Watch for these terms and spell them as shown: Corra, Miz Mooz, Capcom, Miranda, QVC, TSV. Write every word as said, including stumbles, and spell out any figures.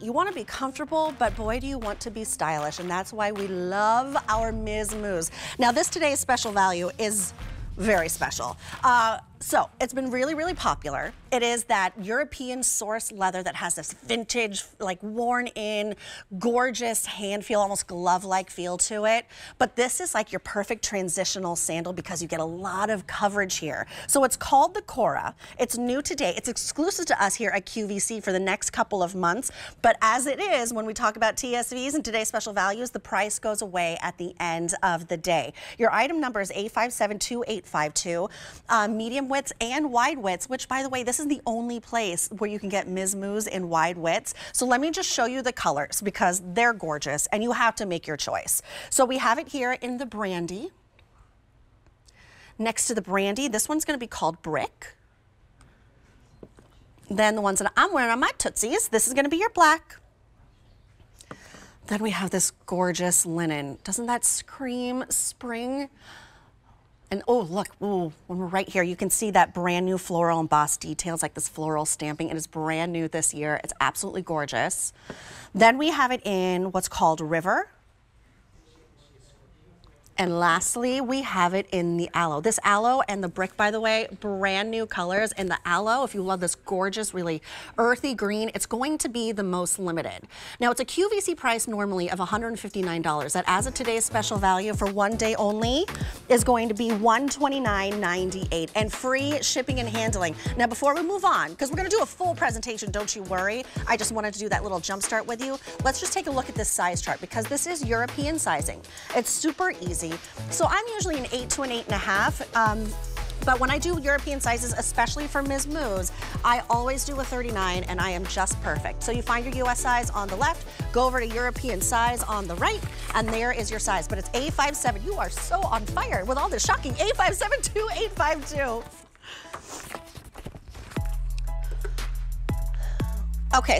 You want to be comfortable, but boy, do you want to be stylish, and that's why we love our Miz Mooz. Now, this today's special value is very special. Uh, so, it's been really, really popular. It is that European source leather that has this vintage, like, worn-in, gorgeous hand feel, almost glove-like feel to it. But this is like your perfect transitional sandal because you get a lot of coverage here. So it's called the Corra. It's new today. It's exclusive to us here at Q V C for the next couple of months. But as it is, when we talk about T S Vs and today's special values, the price goes away at the end of the day. Your item number is eight five seven two eight five two. Uh, medium widths and wide widths, which, by the way, this is the only place where you can get Miz Mooz in wide widths. So let me just show you the colors because they're gorgeous and you have to make your choice. So we have it here in the brandy. Next to the brandy, this one's going to be called brick. Then the ones that I'm wearing on my tootsies, this is going to be your black. Then we have this gorgeous linen. Doesn't that scream spring? And oh, look, ooh, when we're right here, you can see that brand new floral embossed details, like this floral stamping. It is brand new this year. It's absolutely gorgeous. Then we have it in what's called river. And lastly, we have it in the aloe. This aloe and the brick, by the way, brand new colors. And the aloe, if you love this gorgeous, really earthy green, it's going to be the most limited. Now, it's a Q V C price normally of one hundred fifty-nine dollars. That, as of today's special value for one day only, is going to be one hundred twenty-nine ninety-eight and free shipping and handling. Now, before we move on, because we're going to do a full presentation, don't you worry. I just wanted to do that little jump start with you. Let's just take a look at this size chart because this is European sizing. It's super easy. So I'm usually an eight to an eight and a half. Um, But when I do European sizes, especially for Miz Mooz, I always do a thirty-nine and I am just perfect. So you find your U S size on the left, go over to European size on the right, and there is your size. But it's A five seven. You are so on fire with all this shocking. eight five seven two eight five two. Okay.